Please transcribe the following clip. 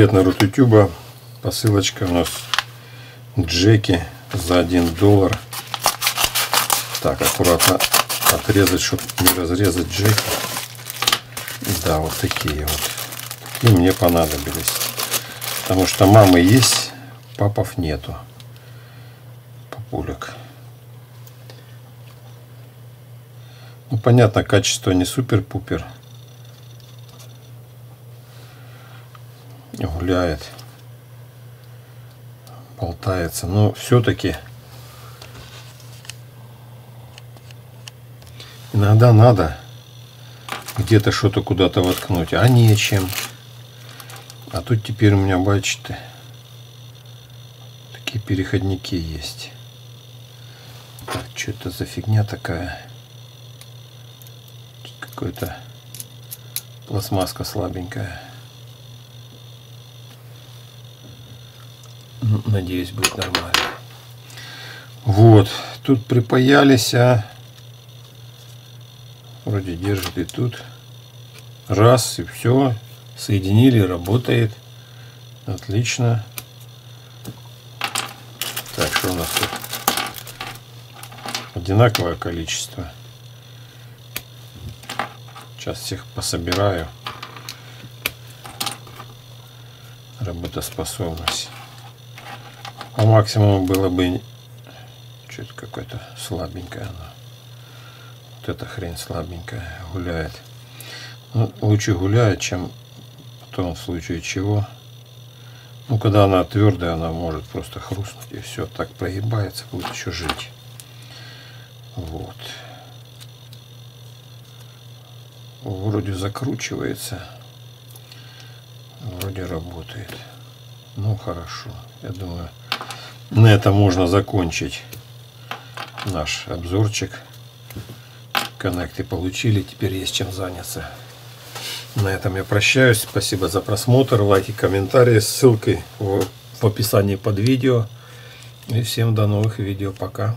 Привет, народ Ютуба. Посылочка у нас Джеки за $1. Так, аккуратно отрезать, чтобы не разрезать Джеки. Да, вот такие вот. И мне понадобились. Потому что мамы есть, папов нету. Папулек. Ну, понятно, качество не супер-пупер. Гуляет, болтается, но все-таки иногда надо где-то что-то куда-то воткнуть, а нечем. А тут теперь у меня, бачите, такие переходники есть. Так, что это за фигня такая? Какая-то пластмасска слабенькая. Надеюсь, будет нормально. Вот. Тут припаялись, а вроде держит и тут. Раз, и все. Соединили, работает. Отлично. Так, что у нас тут? Одинаковое количество. Сейчас всех пособираю. Работоспособность. По максимуму было бы... Что-то какое-то слабенькое оно. Вот эта хрень слабенькая гуляет. Ну, лучше гуляет, чем потом в случае чего. Ну, когда она твердая, она может просто хрустнуть, и все, так прогибается, будет еще жить. Вот. Вроде закручивается, вроде работает. Ну, хорошо. Я думаю, на этом можно закончить наш обзорчик. Коннекты получили, теперь есть чем заняться. На этом я прощаюсь. Спасибо за просмотр, лайки, комментарии. Ссылки в описании под видео. И всем до новых видео. Пока.